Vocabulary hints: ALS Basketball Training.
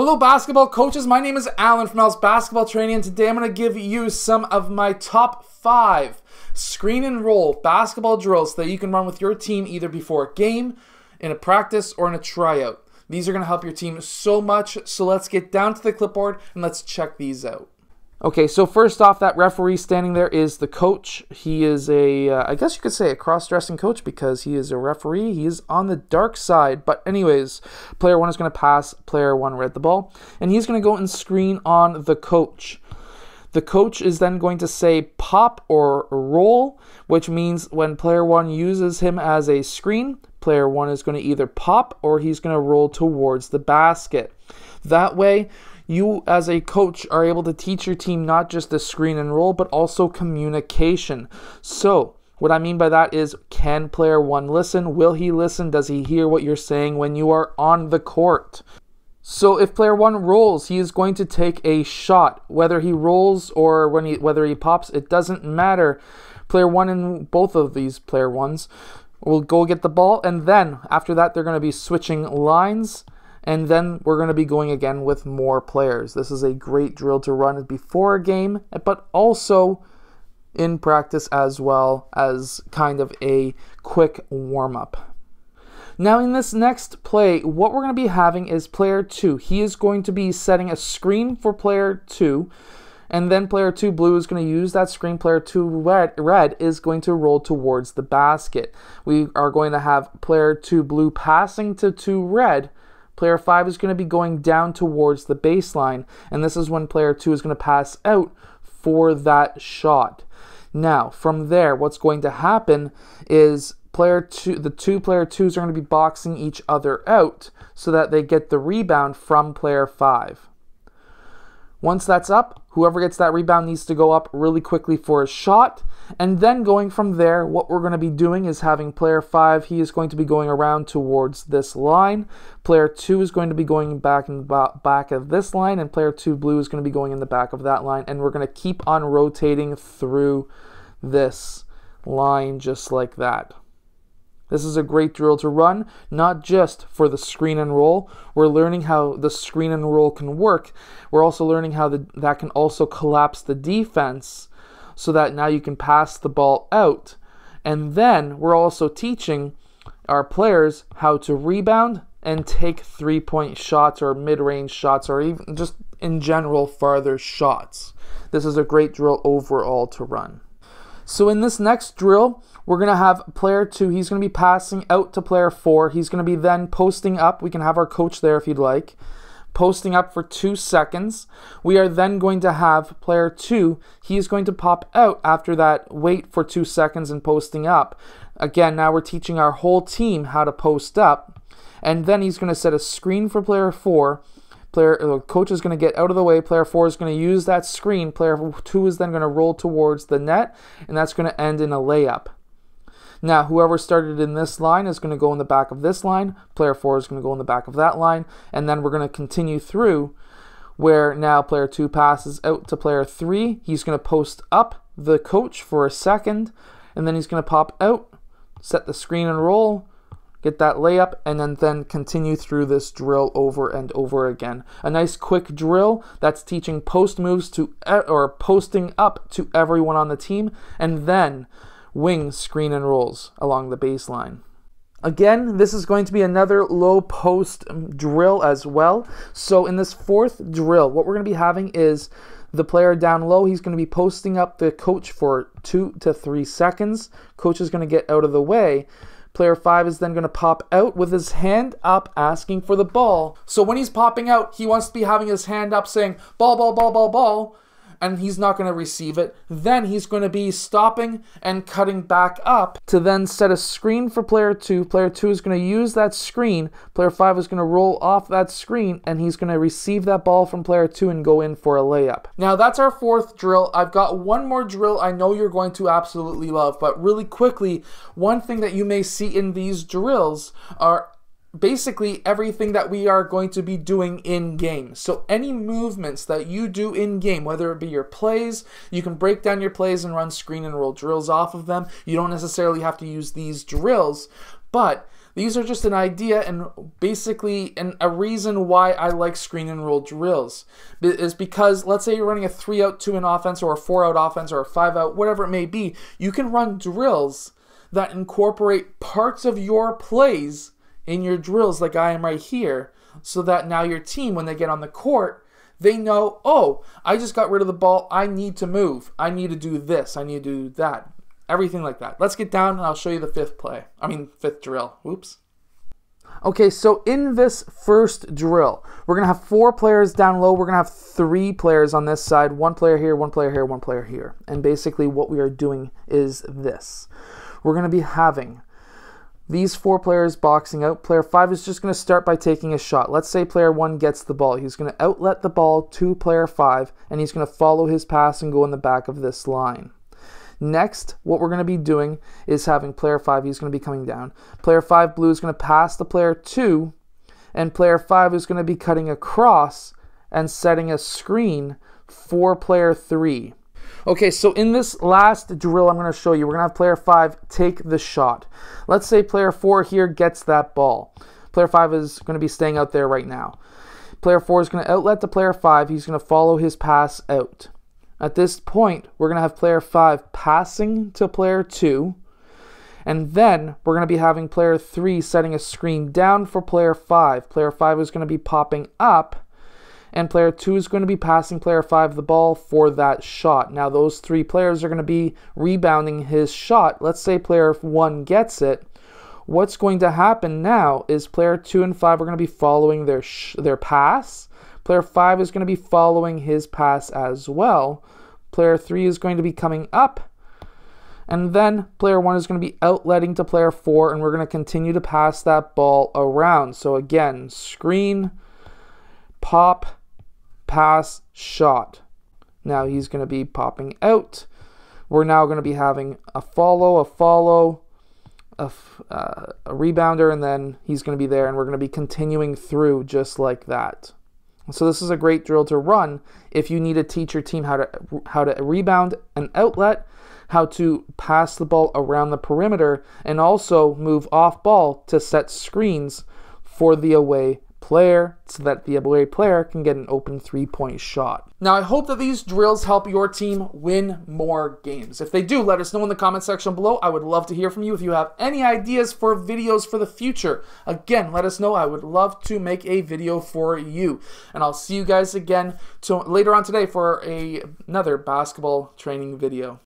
Hello basketball coaches, my name is Alan from ALS Basketball Training, and today I'm going to give you some of my top 5 screen and roll basketball drills that you can run with your team either before a game, in a practice, or in a tryout. These are going to help your team so much, so let's get down to the clipboard and let's check these out. Okay, so first off, that referee standing there is the coach. He is I guess you could say a cross-dressing coach because he is a referee. He is on the dark side. But anyways, player one is going to pass. Player one read the ball. And he's going to go and screen on the coach. The coach is then going to say pop or roll, which means when player one uses him as a screen, player one is going to either pop or he's going to roll towards the basket. That way, you as a coach are able to teach your team not just the screen and roll, but also communication. So what I mean by that is, can player one listen? Will he listen? Does he hear what you're saying when you are on the court? So if player one rolls, he is going to take a shot. Whether he rolls or whether he pops, it doesn't matter. Player one and both of these player ones will go get the ball, and then after that they're going to be switching lines, and then we're going to be going again with more players. This is a great drill to run before a game, but also in practice as well as kind of a quick warm-up. Now in this next play, what we're going to be having is player 2. He is going to be setting a screen for player 2, and then player 2 blue is going to use that screen. Player 2 red is going to roll towards the basket. We are going to have player 2 blue passing to 2 red. Player 5 is going to be going down towards the baseline, and this is when player 2 is going to pass out for that shot. Now from there, what's going to happen is the two player twos are going to be boxing each other out so that they get the rebound from player 5. Once that's up, whoever gets that rebound needs to go up really quickly for a shot. And then going from there, what we're going to be doing is having player 5, he is going to be going around towards this line. Player 2 is going to be going back in the back of this line, and player 2 blue is going to be going in the back of that line. And we're going to keep on rotating through this line just like that. This is a great drill to run, not just for the screen and roll. We're learning how the screen and roll can work. We're also learning how that can also collapse the defense so that now you can pass the ball out. And then we're also teaching our players how to rebound and take three-point shots or mid-range shots or even just in general farther shots. This is a great drill overall to run. So in this next drill, we're going to have player 2. He's going to be passing out to player 4. He's going to be then posting up. We can have our coach there if you'd like. Posting up for 2 seconds. We are then going to have player 2. He is going to pop out after that wait for 2 seconds and posting up. Again, now we're teaching our whole team how to post up. And then he's going to set a screen for player 4. Coach is going to get out of the way. Player 4 is going to use that screen. Player 2 is then going to roll towards the net, and that's going to end in a layup. Now, whoever started in this line is going to go in the back of this line. Player 4 is going to go in the back of that line, and then we're going to continue through where now player 2 passes out to player 3. He's going to post up the coach for a second, and then he's going to pop out, set the screen and roll, get that layup, and then continue through this drill over and over again. A nice quick drill that's teaching post moves to or posting up to everyone on the team, and then wing screen and rolls along the baseline. Again, this is going to be another low post drill as well. So in this fourth drill, what we're going to be having is the player down low. He's going to be posting up the coach for 2 to 3 seconds. Coach is going to get out of the way. Player 5 is then going to pop out with his hand up asking for the ball. So when he's popping out, he wants to be having his hand up saying, ball, ball, ball, ball, ball, and he's not going to receive it. Then he's going to be stopping and cutting back up to then set a screen for player 2. Player 2 is going to use that screen. Player 5 is going to roll off that screen, and he's going to receive that ball from player 2 and go in for a layup. Now that's our fourth drill. I've got one more drill I know you're going to absolutely love, but really quickly, one thing that you may see in these drills are basically everything that we are going to be doing in game. So any movements that you do in game, whether it be your plays, you can break down your plays and run screen and roll drills off of them. You don't necessarily have to use these drills, but These are just an idea and basically a reason why I like screen and roll drills. Is because let's say you're running a 3-out 2-in offense or a 4-out offense or a 5-out, whatever it may be. You can run drills that incorporate parts of your plays in your drills like I am right here, so that now your team, when they get on the court, they know, oh, I just got rid of the ball. I need to move. I need to do this. I need to do that. Everything like that. Let's get down and I'll show you the fifth drill. Oops. Okay, so in this first drill, we're going to have 4 players down low. We're going to have 3 players on this side. 1 player here, 1 player here, 1 player here. And basically what we are doing is this. We're going to be having these 4 players boxing out. Player 5 is just going to start by taking a shot. Let's say player 1 gets the ball. He's going to outlet the ball to player 5, and he's going to follow his pass and go in the back of this line. Next, what we're going to be doing is having player 5, he's going to be coming down. Player 5 blue is going to pass to player 2, and player 5 is going to be cutting across and setting a screen for player 3. Okay, so in this last drill I'm going to show you, we're going to have player 5 take the shot. Let's say player 4 here gets that ball. Player 5 is going to be staying out there right now. Player 4 is going to outlet to player 5. He's going to follow his pass out. At this point, we're going to have player 5 passing to player 2. And then we're going to be having player 3 setting a screen down for player 5. Player 5 is going to be popping up. And player 2 is going to be passing player 5 the ball for that shot. Now those 3 players are going to be rebounding his shot. Let's say player 1 gets it. What's going to happen now is player 2 and 5 are going to be following their pass. Player 5 is going to be following his pass as well. Player 3 is going to be coming up. And then player 1 is going to be outletting to player 4, and we're going to continue to pass that ball around. So again, screen, pop, pass, shot. Now he's going to be popping out. We're now going to be having a rebounder, and then he's going to be there, and we're going to be continuing through just like that. So this is a great drill to run if you need to teach your team how to rebound an outlet, how to pass the ball around the perimeter, and also move off ball to set screens for the away player so that the away player can get an open 3-point shot. Now I hope that these drills help your team win more games. If they do, let us know in the comment section below. I would love to hear from you. If you have any ideas for videos for the future, again, let us know. I would love to make a video for you. And I'll see you guys again later on today for another basketball training video.